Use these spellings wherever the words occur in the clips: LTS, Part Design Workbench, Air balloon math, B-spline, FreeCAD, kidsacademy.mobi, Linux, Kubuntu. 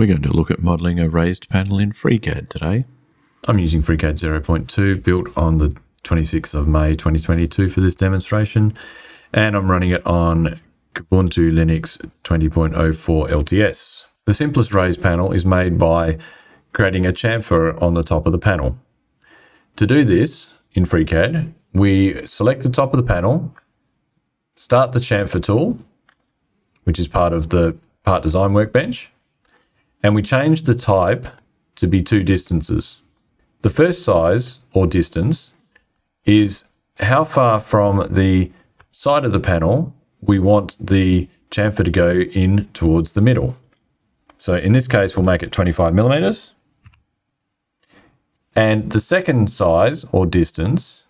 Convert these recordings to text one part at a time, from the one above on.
We're going to look at modeling a raised panel in FreeCAD today. I'm using FreeCAD 0.2, built on the 26th of May 2022 for this demonstration, and I'm running it on Kubuntu Linux 20.04 LTS. The simplest raised panel is made by creating a chamfer on the top of the panel. To do this in FreeCAD, we select the top of the panel, start the chamfer tool, which is part of the Part Design Workbench, and we change the type to be two distances. The first size, or distance, is how far from the side of the panel we want the chamfer to go in towards the middle. So in this case, we'll make it 25 millimeters. And the second size, or distance,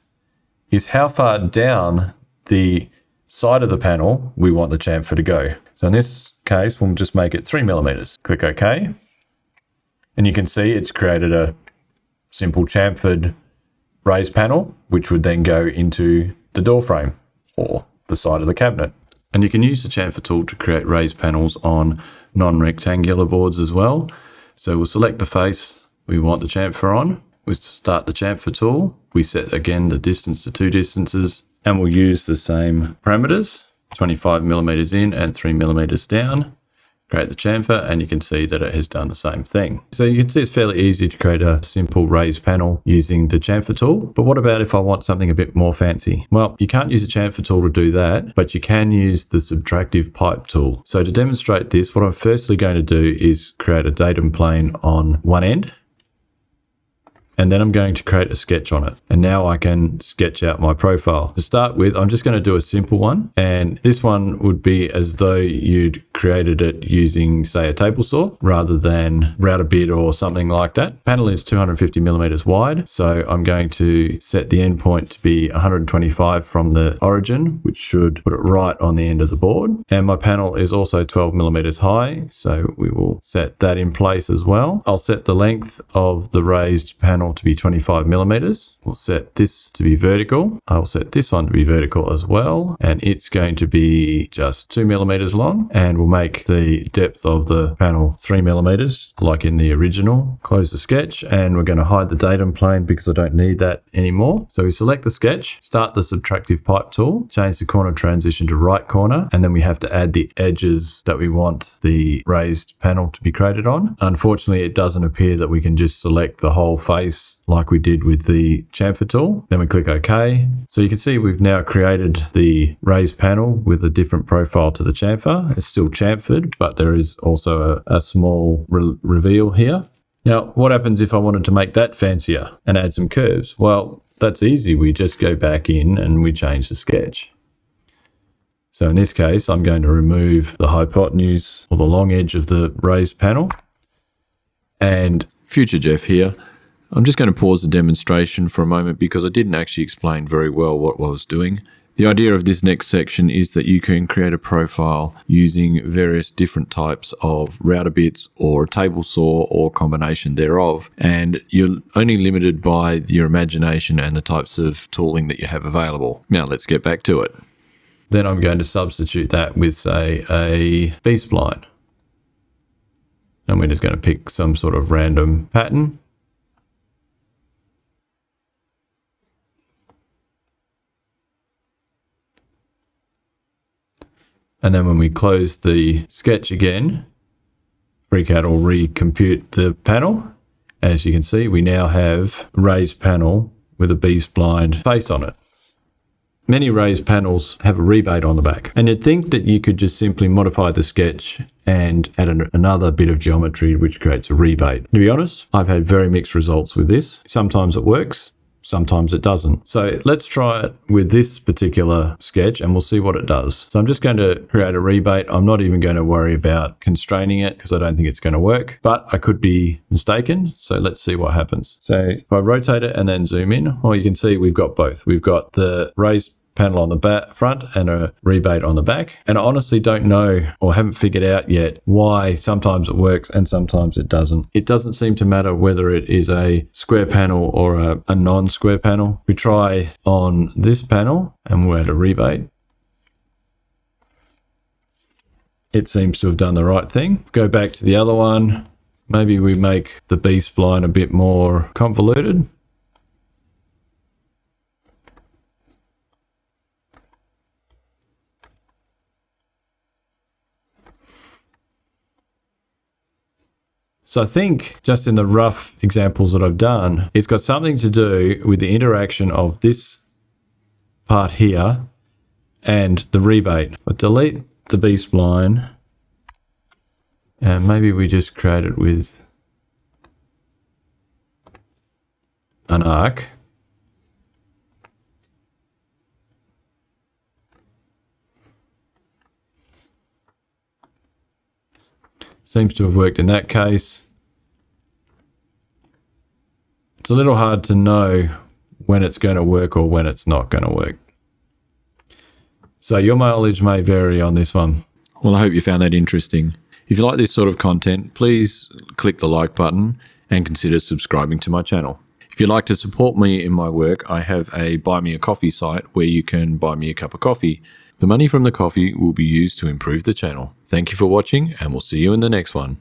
is how far down the side of the panel we want the chamfer to go. So in this case, we'll just make it 3 millimeters. Click OK. And you can see it's created a simple chamfered raised panel, which would then go into the door frame or the side of the cabinet. And you can use the chamfer tool to create raised panels on non-rectangular boards as well. So we'll select the face we want the chamfer on. We'll start the chamfer tool. We set again the distance to two distances. And we'll use the same parameters, 25 millimeters in and 3 millimeters down. Create the chamfer, and you can see that it has done the same thing. So you can see it's fairly easy to create a simple raised panel using the chamfer tool. But what about if I want something a bit more fancy? Well, you can't use the chamfer tool to do that, but you can use the subtractive pipe tool. So to demonstrate this, what I'm firstly going to do is create a datum plane on one end. And then I'm going to create a sketch on it. And now I can sketch out my profile. To start with, I'm just going to do a simple one. And this one would be as though you'd created it using, say, a table saw rather than router bit or something like that. Panel is 250 millimeters wide. So I'm going to set the endpoint to be 125 from the origin, which should put it right on the end of the board. And my panel is also 12 millimeters high. So we will set that in place as well. I'll set the length of the raised panel to be 25 millimeters. We'll set this to be vertical. I'll set this one to be vertical as well. And it's going to be just 2 millimeters long. And we'll make the depth of the panel 3 millimeters, like in the original. Close the sketch, and we're going to hide the datum plane because I don't need that anymore. So we select the sketch, start the subtractive pipe tool, change the corner transition to right corner, and then we have to add the edges that we want the raised panel to be created on. Unfortunately, it doesn't appear that we can just select the whole face like we did with the chamfer tool. Then we click OK. So you can see we've now created the raised panel with a different profile to the chamfer. It's still chamfered, but there is also a small reveal here. Now, what happens if I wanted to make that fancier and add some curves? Well, that's easy. We just go back in and we change the sketch. So in this case, I'm going to remove the hypotenuse or the long edge of the raised panel. And future Jeff here. I'm just going to pause the demonstration for a moment because I didn't actually explain very well what I was doing. The idea of this next section is that you can create a profile using various different types of router bits or a table saw or combination thereof, and you're only limited by your imagination and the types of tooling that you have available. Now let's get back to it. Then I'm going to substitute that with, say, a B-spline. And we're just going to pick some sort of random pattern. And then when we close the sketch again, FreeCAD will recompute the panel. As you can see, we now have a raised panel with a B-spline face on it. Many raised panels have a rebate on the back. And you'd think that you could just simply modify the sketch and add another bit of geometry which creates a rebate. To be honest, I've had very mixed results with this. Sometimes it works, sometimes it doesn't. So let's try it with this particular sketch and we'll see what it does. So I'm just going to create a rebate. I'm not even going to worry about constraining it because I don't think it's going to work, but I could be mistaken. So let's see what happens. So if I rotate it and then zoom in, well, you can see we've got both. We've got the raised panel on the front and a rebate on the back. And I honestly don't know or haven't figured out yet why sometimes it works and sometimes it doesn't. It doesn't seem to matter whether it is a square panel or a non-square panel. We try on this panel and we'll add a rebate. It seems to have done the right thing. Go back to the other one Maybe we make the B-spline a bit more convoluted. So I think just in the rough examples that I've done, it's got something to do with the interaction of this part here and the rebate. But delete the B-spline and maybe we just create it with an arc. Seems to have worked in that case. It's a little hard to know when it's going to work or when it's not going to work. So your mileage may vary on this one. Well, I hope you found that interesting. If you like this sort of content, please click the like button and consider subscribing to my channel. If you'd like to support me in my work, I have a Buy Me a Coffee site where you can buy me a cup of coffee. The money from the coffee will be used to improve the channel. Thank you for watching, and we'll see you in the next one.